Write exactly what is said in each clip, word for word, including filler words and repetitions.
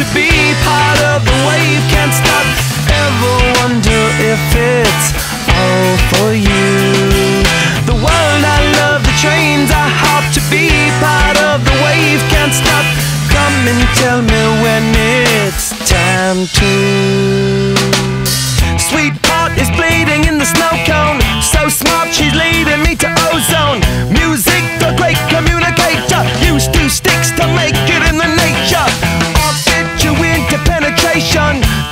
to be part of the wave. Can't stop, ever wonder if it's all for you. The world I love, the trains I hop, to be part of the wave. Can't stop, come and tell me when it's time to. Sweetheart is bleeding in the snow cone, so smart she's leading me to ozone. Music, the great communicator, used two sticks to make it in the nature.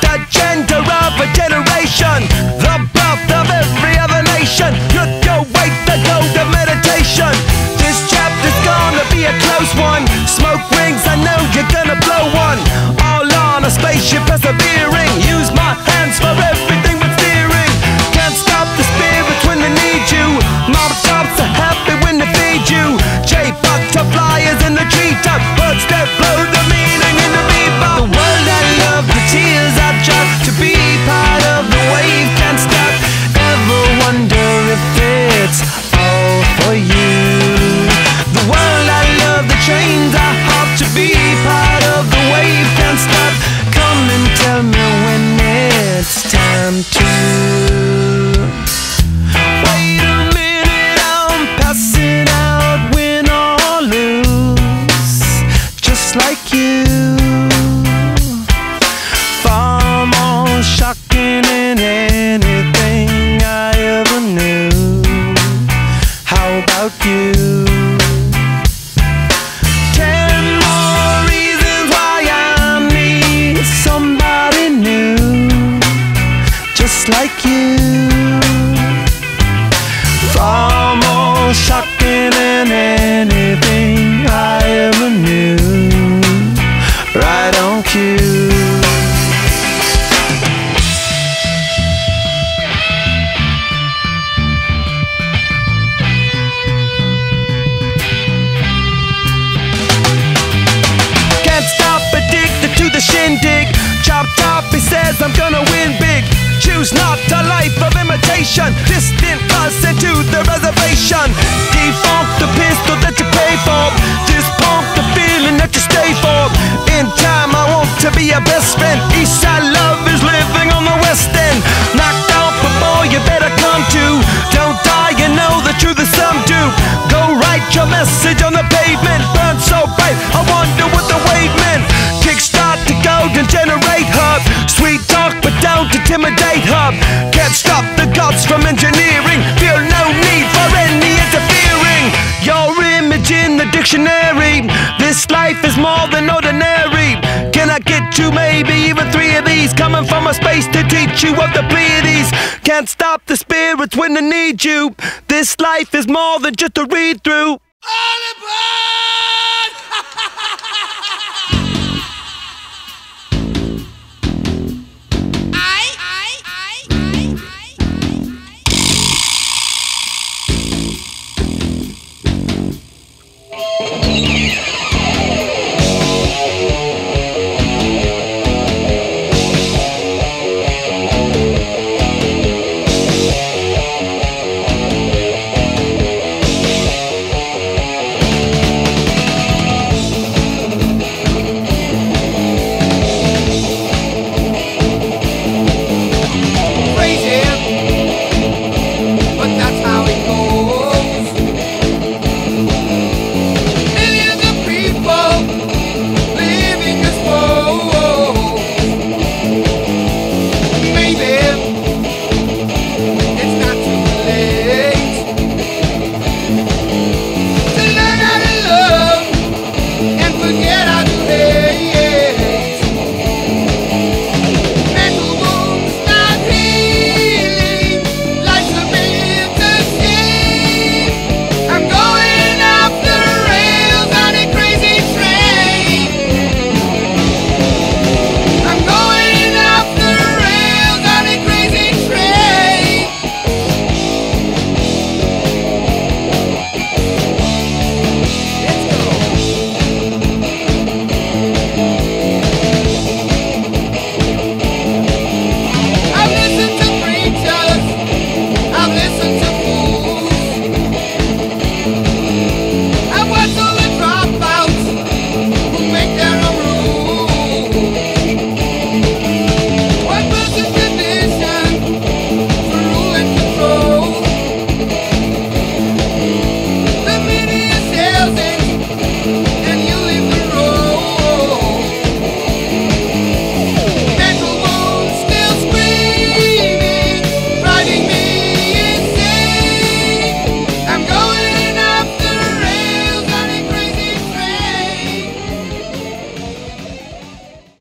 The gender of a generation, the birth of every other nation. Look away, the gold of meditation. This chapter's gonna be a close one. Smoke rings, I know you're gonna blow one. All on a spaceship persevering. Use my hands for everything but steering. Can't stop the spirits when they need you. Mom tops are happy when they feed you. J-pop to flyers in the treetop. Birds that blow the meaning in the bebop. The world I love, the tears I drop, to be part of the wave. Can't stop, ever wonder if it's all for you. The world I love, the chains I hop, to be part of the wave. Can't stop, come and tell me when it's time to. Wait a minute, I'm passing out, win or lose, just like you. Shocking in anything I ever knew. How about you? Ten more reasons why I need somebody new, just like you. Far more shocking than anything I ever knew. Right on cue. Shindig, chop top, he says I'm gonna win big. Choose not a life of imitation. Distant us into the reservation. Defunct the pistol that you pay for. Disfunct the feeling that you stay for. In time I want to be your best friend. Eastside love is living on the west end. Knocked out before you better come to. Don't die, you know the truth is some do. Go write your message on the pavement. Burn so bright, I wonder what the wave meant. And generate her, sweet talk, but don't intimidate her. Can't stop the gods from engineering. Feel no need for any interfering. Your image in the dictionary. This life is more than ordinary. Can I get you maybe even three of these? Coming from a space to teach you of the Pleiades. Can't stop the spirits when they need you. This life is more than just a read through. All aboard!